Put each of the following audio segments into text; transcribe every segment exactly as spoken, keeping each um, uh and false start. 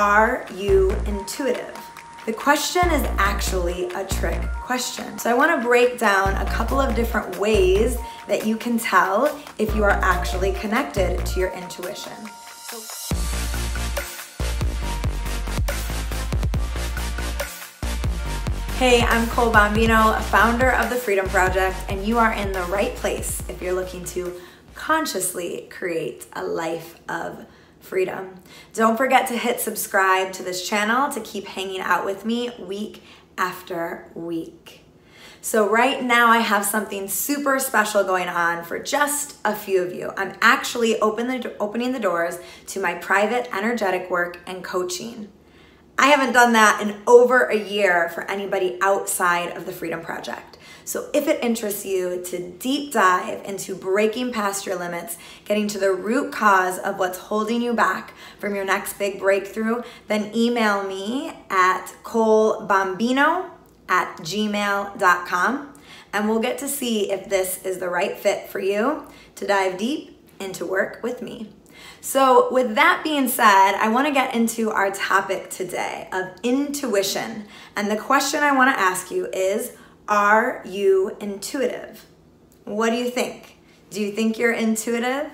Are you intuitive? The question is actually a trick question. So I want to break down a couple of different ways that you can tell if you are actually connected to your intuition. Hey, I'm Cole Bombino, founder of The Freedom Project, and you are in the right place if you're looking to consciously create a life of freedom. Don't forget to hit subscribe to this channel to keep hanging out with me week after week. So right now I have something super special going on for just a few of you. I'm actually open the, opening the doors to my private energetic work and coaching. I haven't done that in over a year for anybody outside of the Freedom Project. So if it interests you to deep dive into breaking past your limits, getting to the root cause of what's holding you back from your next big breakthrough, then email me at colebombino at gmail dot com and we'll get to see if this is the right fit for you to dive deep into work with me. So with that being said, I want to get into our topic today of intuition. And the question I want to ask you is, are you intuitive? What do you think? Do you think you're intuitive?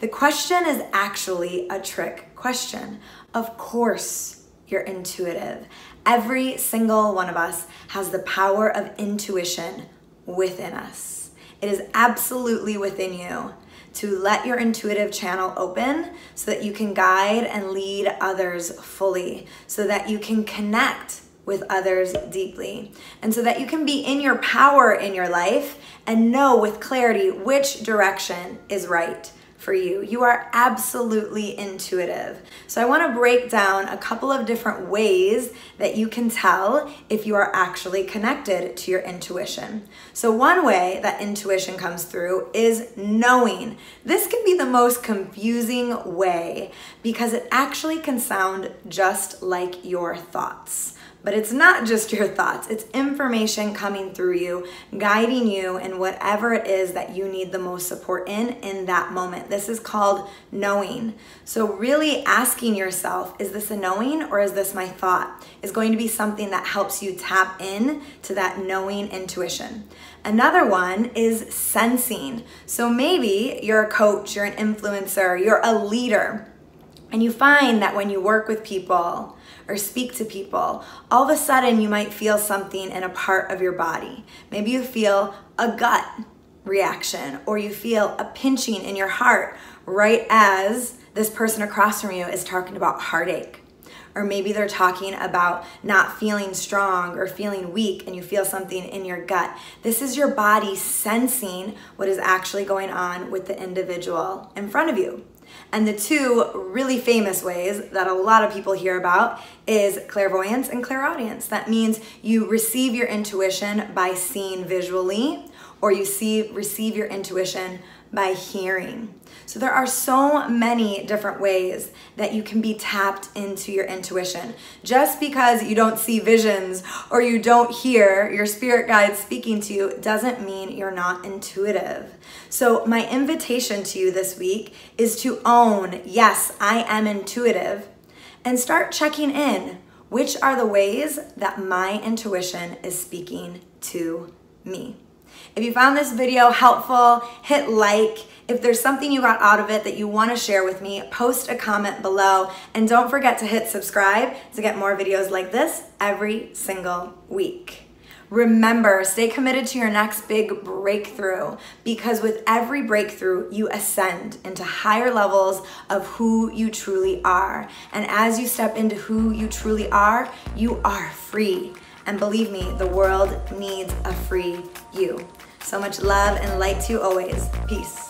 The question is actually a trick question. Of course you're intuitive. Every single one of us has the power of intuition within us. It is absolutely within you to let your intuitive channel open so that you can guide and lead others fully, so that you can connect with others deeply, and so that you can be in your power in your life and know with clarity which direction is right for you. You are absolutely intuitive. So I want to break down a couple of different ways that you can tell if you are actually connected to your intuition. So one way that intuition comes through is knowing. This can be the most confusing way because it actually can sound just like your thoughts. But it's not just your thoughts, it's information coming through you, guiding you in whatever it is that you need the most support in in that moment. This is called knowing. So really asking yourself, is this a knowing or is this my thought? Is going to be something that helps you tap in to that knowing intuition. Another one is sensing. So maybe you're a coach, you're an influencer, you're a leader, and you find that when you work with people or speak to people, all of a sudden you might feel something in a part of your body. Maybe you feel a gut reaction, or you feel a pinching in your heart right as this person across from you is talking about heartache. Or maybe they're talking about not feeling strong or feeling weak and you feel something in your gut. This is your body sensing what is actually going on with the individual in front of you. And the two really famous ways that a lot of people hear about is clairvoyance and clairaudience. That means you receive your intuition by seeing visually, or you see, receive your intuition by hearing. So there are so many different ways that you can be tapped into your intuition. Just because you don't see visions or you don't hear your spirit guide speaking to you doesn't mean you're not intuitive. So my invitation to you this week is to own, yes, I am intuitive, and start checking in. Which are the ways that my intuition is speaking to me? If you found this video helpful, hit like. If there's something you got out of it that you want to share with me, post a comment below. And don't forget to hit subscribe to get more videos like this every single week. Remember, stay committed to your next big breakthrough, because with every breakthrough, you ascend into higher levels of who you truly are. And as you step into who you truly are, you are free. And believe me, the world needs a free you. So much love and light to you always. Peace.